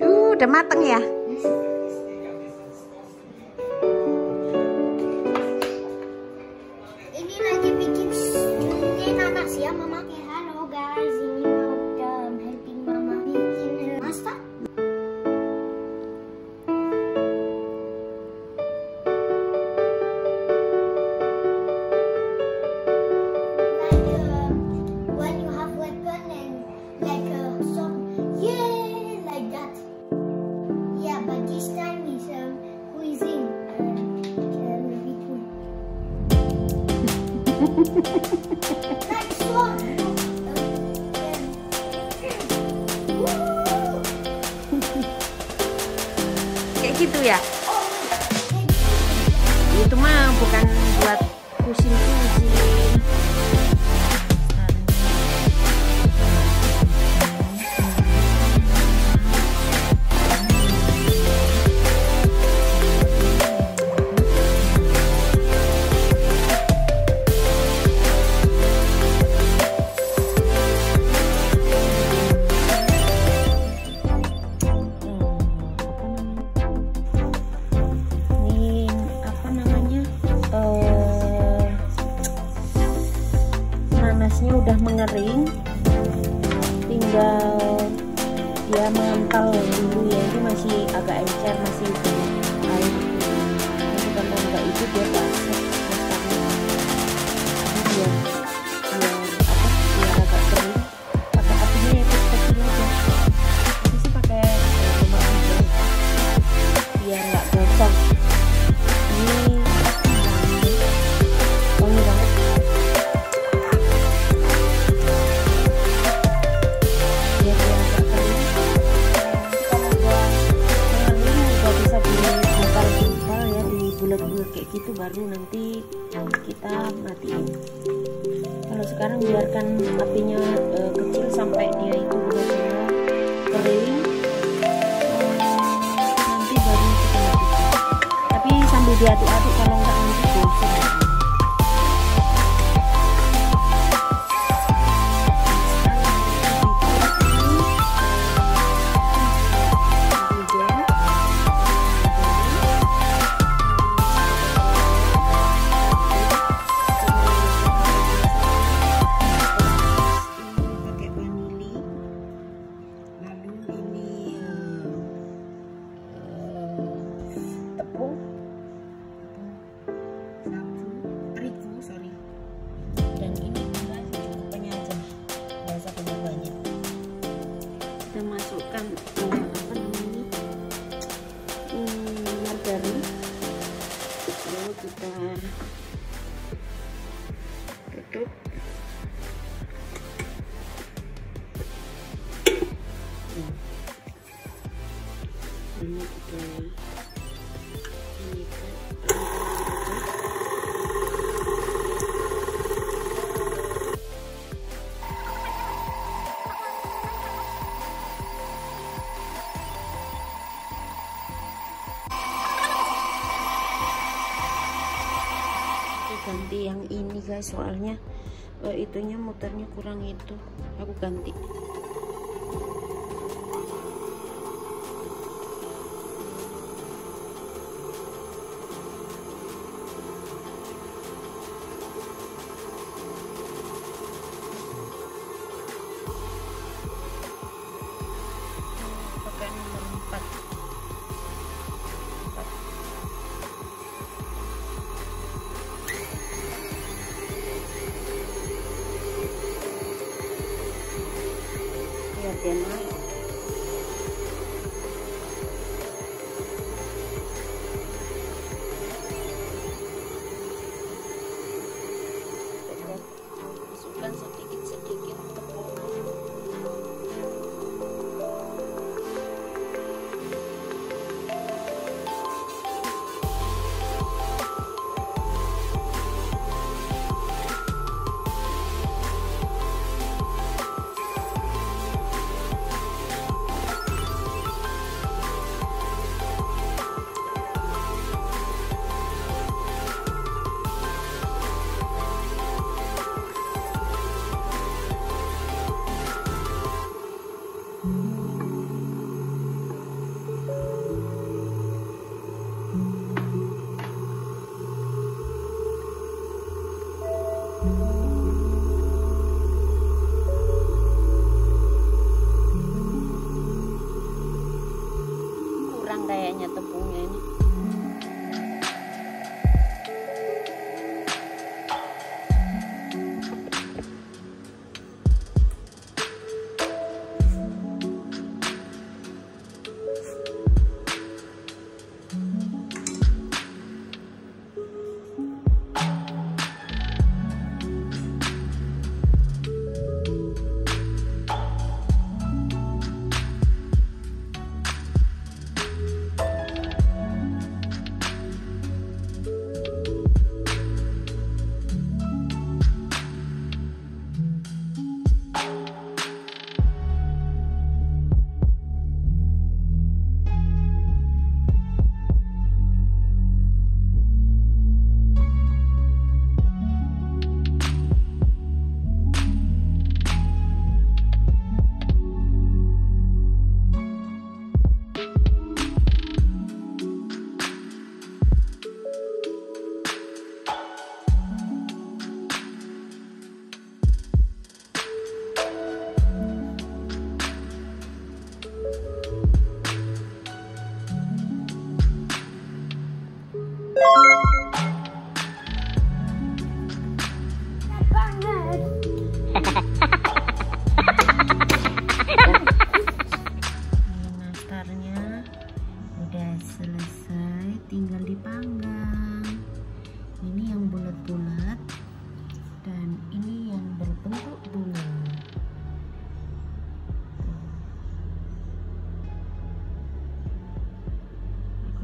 Udah mateng ya? Ini lagi bikin nanas ya, Mama. Halo guys, ini udah helping Mama bikin masak. When you have weapon and like a song, yeah, like that. But this time is quizzing Next one. Kayak gitu ya? Itu mah bukan buat kucing-kucing. Nanasnya udah mengering, tinggal dia mengental dulu ya. Ini masih agak encer, masih air. Nanti kalau nggak itu dia basah. Dia agak kering. Pakai apinya ya kecil aja. Ini sih pakai rumah aja. Biar nggak bocor. Ini. Kayak gitu baru nanti kita matiin. Kalau sekarang biarkan apinya kecil sampai dia itu benar-benar kering, nanti baru kita matiin. Tapi sambil diaduk-aduk, kalau enggak nanti bocor. Kita tutup. Ini kita ganti yang ini guys, soalnya itunya muternya kurang. Itu aku ganti. Pakai nomor 4. Biar naik. Masukkan sedikit-sedikit tepung.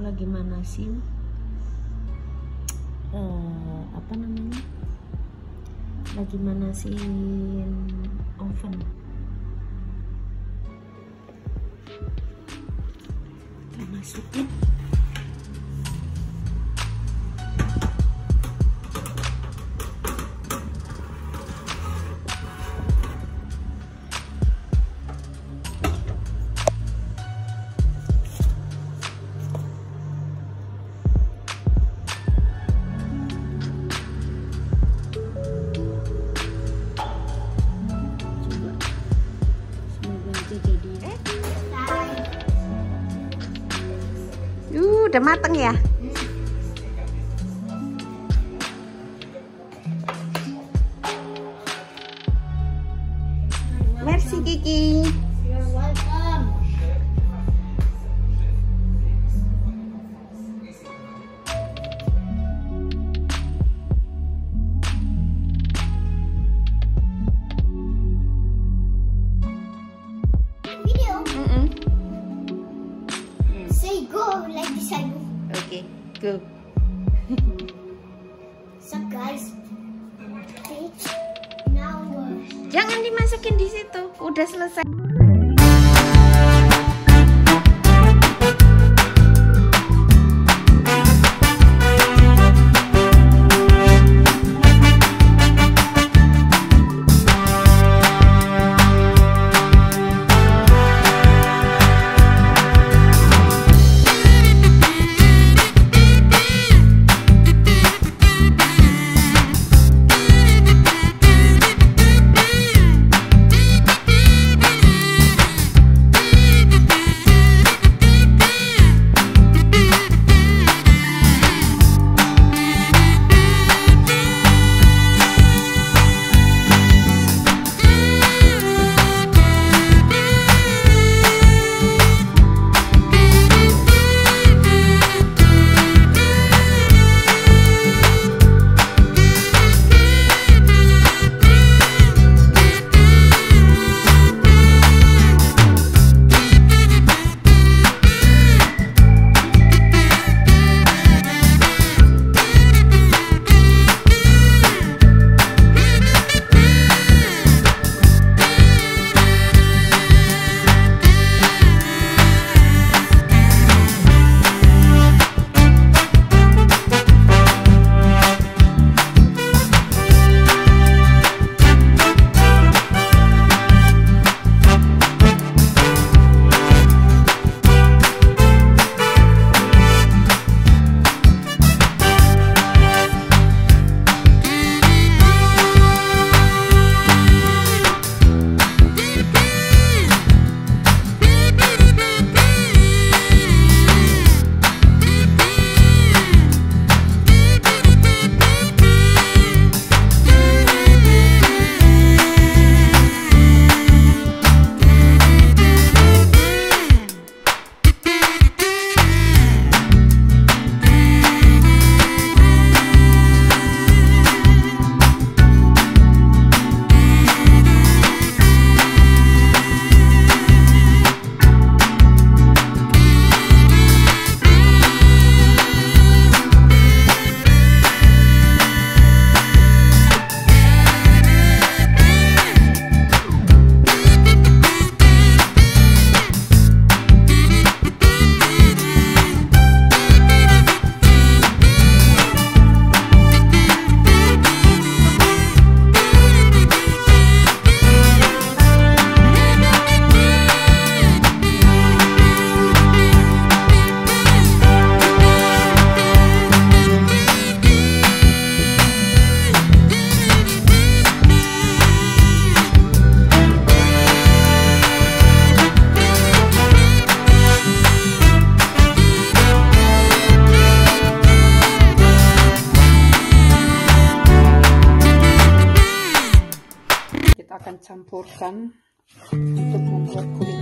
aku lagi manasin lagi manasin oven. Kita masukin. Udah mateng ya. Merci Kiki. You're welcome. Okay, go. So guys, okay, now jangan dimasukin di situ, udah selesai. Campurkan untuk membuat kulit.